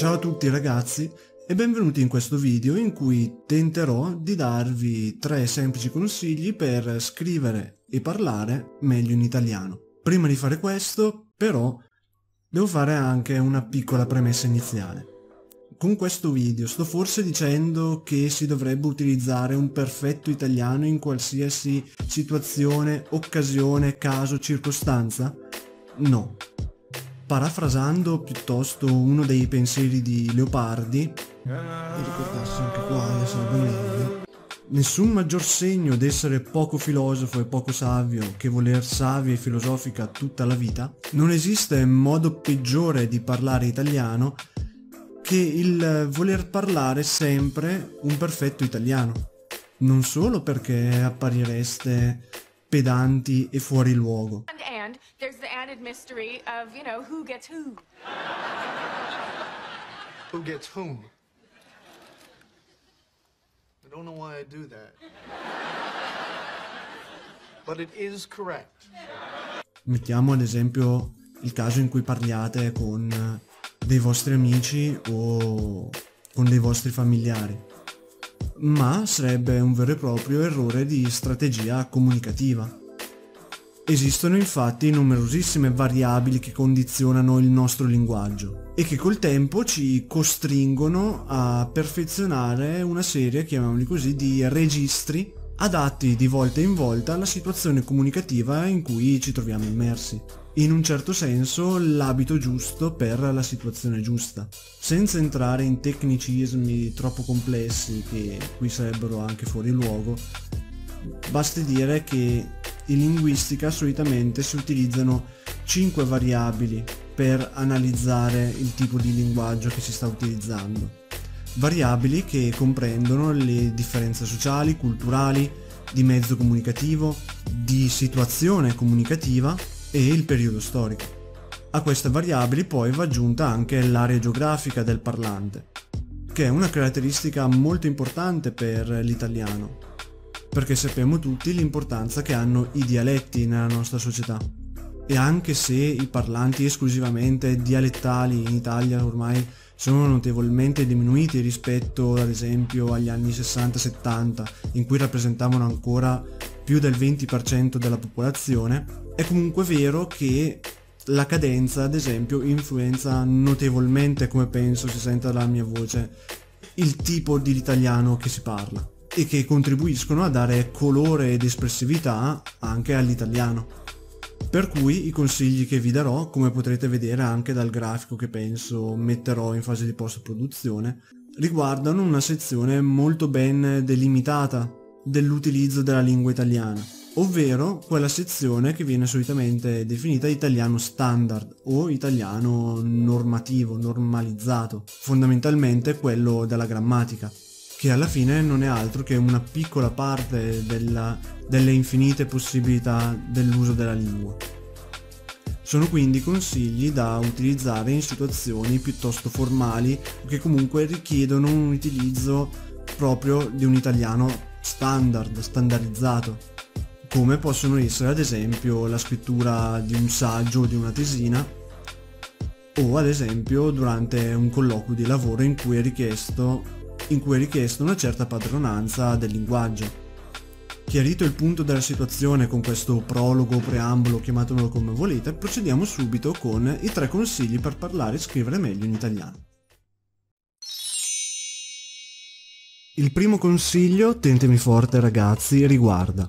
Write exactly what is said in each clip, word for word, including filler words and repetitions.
Ciao a tutti ragazzi e benvenuti in questo video in cui tenterò di darvi tre semplici consigli per scrivere e parlare meglio in italiano. Prima di fare questo, però, devo fare anche una piccola premessa iniziale. Con questo video sto forse dicendo che si dovrebbe utilizzare un perfetto italiano in qualsiasi situazione, occasione, caso, circostanza? No. Parafrasando piuttosto uno dei pensieri di Leopardi, e ricordassi anche qua, sarebbe meglio, nessun maggior segno d'essere poco filosofo e poco savio che voler savia e filosofica tutta la vita. Non esiste modo peggiore di parlare italiano che il voler parlare sempre un perfetto italiano, non solo perché apparireste pedanti e fuori luogo. And there's the added mystery of, you know, who gets who. Who gets whom? I don't know why I do that. But it is correct. Mettiamo ad esempio il caso in cui parliate con dei vostri amici o con dei vostri familiari, ma sarebbe un vero e proprio errore di strategia comunicativa. Esistono infatti numerosissime variabili che condizionano il nostro linguaggio e che col tempo ci costringono a perfezionare una serie, chiamiamoli così, di registri adatti di volta in volta alla situazione comunicativa in cui ci troviamo immersi. In un certo senso l'abito giusto per la situazione giusta, senza entrare in tecnicismi troppo complessi che qui sarebbero anche fuori luogo. Basti dire che in linguistica solitamente si utilizzano cinque variabili per analizzare il tipo di linguaggio che si sta utilizzando, variabili che comprendono le differenze sociali, culturali, di mezzo comunicativo, di situazione comunicativa e il periodo storico. A queste variabili poi va aggiunta anche l'area geografica del parlante, che è una caratteristica molto importante per l'italiano, perché sappiamo tutti l'importanza che hanno i dialetti nella nostra società. E anche se i parlanti esclusivamente dialettali in Italia ormai sono notevolmente diminuiti rispetto ad esempio agli anni sessanta settanta, in cui rappresentavano ancora più del venti per cento della popolazione, è comunque vero che la cadenza, ad esempio, influenza notevolmente, come penso si senta dalla mia voce, il tipo di italiano che si parla e che contribuiscono a dare colore ed espressività anche all'italiano. Per cui i consigli che vi darò, come potrete vedere anche dal grafico che penso metterò in fase di post-produzione, riguardano una sezione molto ben delimitata dell'utilizzo della lingua italiana, ovvero quella sezione che viene solitamente definita italiano standard o italiano normativo, normalizzato, fondamentalmente quello della grammatica, che alla fine non è altro che una piccola parte della, delle infinite possibilità dell'uso della lingua. Sono quindi consigli da utilizzare in situazioni piuttosto formali che comunque richiedono un utilizzo proprio di un italiano standard, standardizzato, come possono essere ad esempio la scrittura di un saggio o di una tesina, o ad esempio durante un colloquio di lavoro in cui è richiesto in cui è richiesta una certa padronanza del linguaggio. Chiarito il punto della situazione con questo prologo o preambolo, chiamatelo come volete, procediamo subito con i tre consigli per parlare e scrivere meglio in italiano. Il primo consiglio, tentemi forte ragazzi, riguarda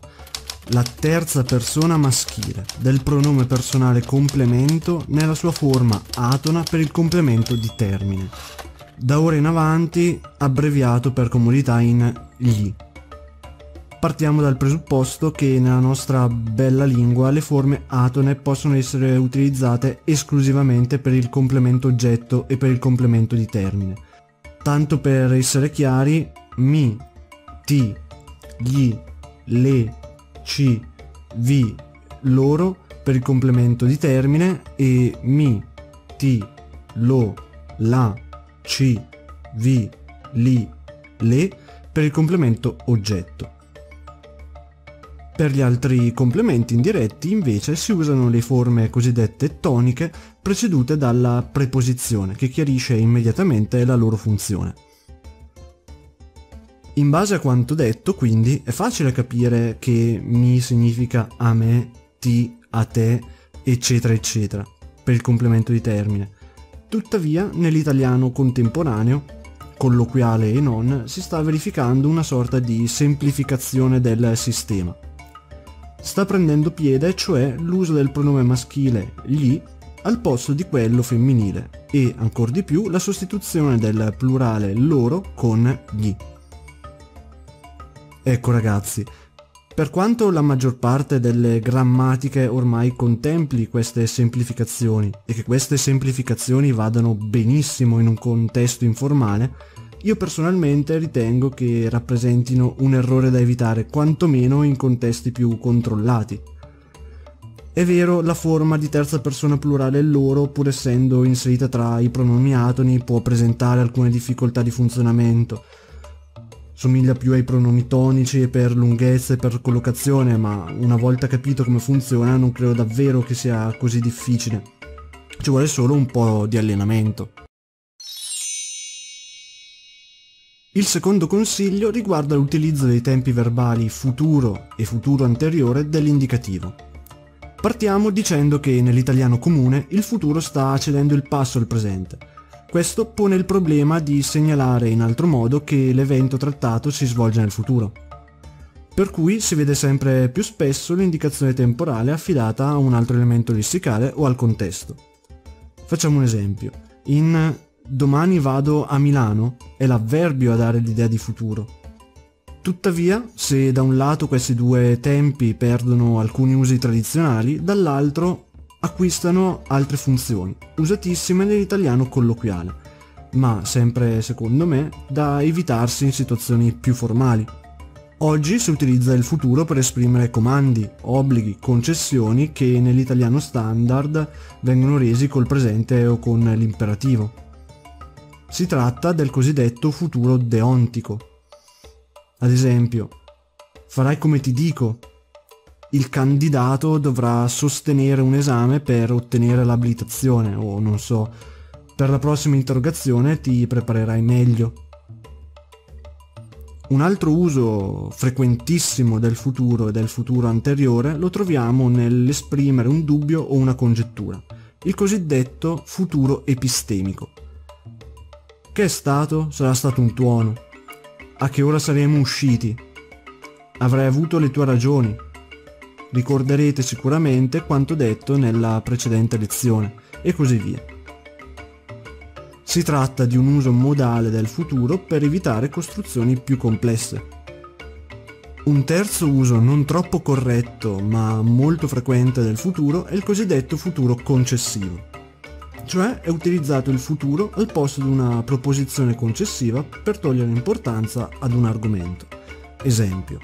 la terza persona maschile del pronome personale complemento nella sua forma atona per il complemento di termine. Da ora in avanti abbreviato per comodità in gli. Partiamo dal presupposto che nella nostra bella lingua le forme atone possono essere utilizzate esclusivamente per il complemento oggetto e per il complemento di termine. Tanto per essere chiari, mi, ti, gli, le, ci, vi, loro per il complemento di termine e mi, ti, lo, la, ci, vi, li, le per il complemento oggetto. Per gli altri complementi indiretti invece si usano le forme cosiddette toniche precedute dalla preposizione che chiarisce immediatamente la loro funzione. In base a quanto detto, quindi, è facile capire che mi significa a me, ti, a te, eccetera eccetera, per il complemento di termine. Tuttavia, nell'italiano contemporaneo, colloquiale e non, si sta verificando una sorta di semplificazione del sistema. Sta prendendo piede, cioè, l'uso del pronome maschile gli al posto di quello femminile e, ancor di più, la sostituzione del plurale loro con gli. Ecco ragazzi, per quanto la maggior parte delle grammatiche ormai contempli queste semplificazioni e che queste semplificazioni vadano benissimo in un contesto informale, io personalmente ritengo che rappresentino un errore da evitare quantomeno in contesti più controllati. È vero, la forma di terza persona plurale loro, pur essendo inserita tra i pronomi atoni, può presentare alcune difficoltà di funzionamento. Somiglia più ai pronomi tonici per lunghezza e per collocazione, ma una volta capito come funziona non credo davvero che sia così difficile. Ci vuole solo un po' di allenamento. Il secondo consiglio riguarda l'utilizzo dei tempi verbali futuro e futuro anteriore dell'indicativo. Partiamo dicendo che nell'italiano comune il futuro sta cedendo il passo al presente. Questo pone il problema di segnalare in altro modo che l'evento trattato si svolge nel futuro. Per cui si vede sempre più spesso l'indicazione temporale affidata a un altro elemento lessicale o al contesto. Facciamo un esempio. In "domani vado a Milano" è l'avverbio a dare l'idea di futuro. Tuttavia, se da un lato questi due tempi perdono alcuni usi tradizionali, dall'altro acquistano altre funzioni, usatissime nell'italiano colloquiale, ma sempre, secondo me, da evitarsi in situazioni più formali. Oggi si utilizza il futuro per esprimere comandi, obblighi, concessioni che nell'italiano standard vengono resi col presente o con l'imperativo. Si tratta del cosiddetto futuro deontico. Ad esempio, farai come ti dico. Il candidato dovrà sostenere un esame per ottenere l'abilitazione o, non so, per la prossima interrogazione ti preparerai meglio. Un altro uso frequentissimo del futuro e del futuro anteriore lo troviamo nell'esprimere un dubbio o una congettura, il cosiddetto futuro epistemico. Che è stato? Sarà stato un tuono. A che ora saremo usciti? Avrai avuto le tue ragioni. Ricorderete sicuramente quanto detto nella precedente lezione, e così via. Si tratta di un uso modale del futuro per evitare costruzioni più complesse. Un terzo uso non troppo corretto, ma molto frequente del futuro è il cosiddetto futuro concessivo. Cioè è utilizzato il futuro al posto di una proposizione concessiva per togliere importanza ad un argomento. Esempio: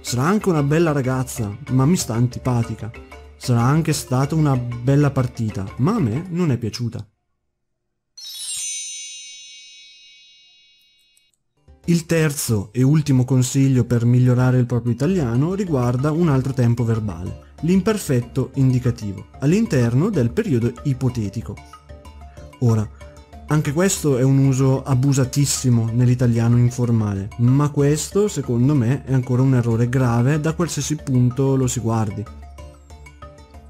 sarà anche una bella ragazza, ma mi sta antipatica. Sarà anche stata una bella partita, ma a me non è piaciuta. Il terzo e ultimo consiglio per migliorare il proprio italiano riguarda un altro tempo verbale, l'imperfetto indicativo, all'interno del periodo ipotetico. Ora, anche questo è un uso abusatissimo nell'italiano informale, ma questo, secondo me, è ancora un errore grave da qualsiasi punto lo si guardi.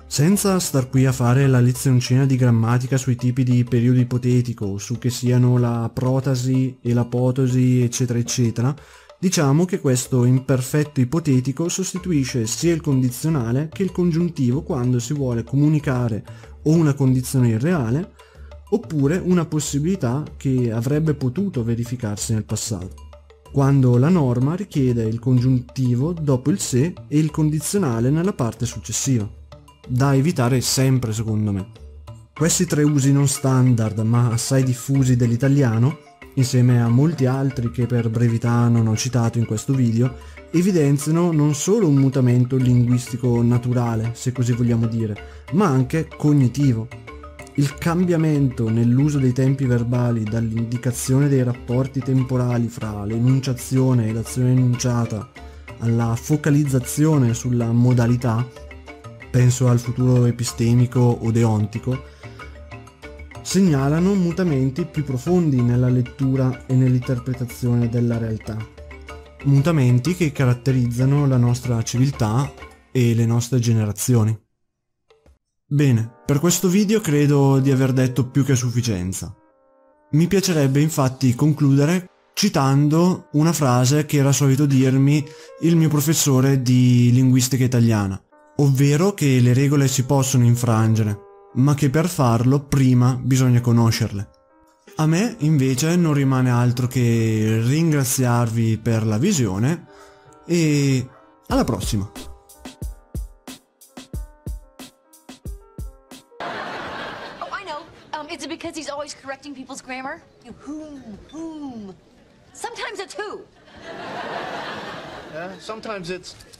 Senza star qui a fare la lezioncina di grammatica sui tipi di periodo ipotetico, su che siano la protasi e l'apotosi, eccetera eccetera, diciamo che questo imperfetto ipotetico sostituisce sia il condizionale che il congiuntivo quando si vuole comunicare o una condizione irreale, oppure una possibilità che avrebbe potuto verificarsi nel passato, quando la norma richiede il congiuntivo dopo il se e il condizionale nella parte successiva. Da evitare sempre, secondo me. Questi tre usi non standard, ma assai diffusi dell'italiano, insieme a molti altri che per brevità non ho citato in questo video, evidenziano non solo un mutamento linguistico naturale, se così vogliamo dire, ma anche cognitivo. Il cambiamento nell'uso dei tempi verbali dall'indicazione dei rapporti temporali fra l'enunciazione e l'azione enunciata alla focalizzazione sulla modalità, penso al futuro epistemico o deontico, segnalano mutamenti più profondi nella lettura e nell'interpretazione della realtà, mutamenti che caratterizzano la nostra civiltà e le nostre generazioni. Bene, per questo video credo di aver detto più che a sufficienza. Mi piacerebbe infatti concludere citando una frase che era solito dirmi il mio professore di linguistica italiana, ovvero che le regole si possono infrangere, ma che per farlo prima bisogna conoscerle. A me invece non rimane altro che ringraziarvi per la visione e alla prossima! Is it because he's always correcting people's grammar? You whom, whom. Sometimes it's who. Yeah, sometimes it's...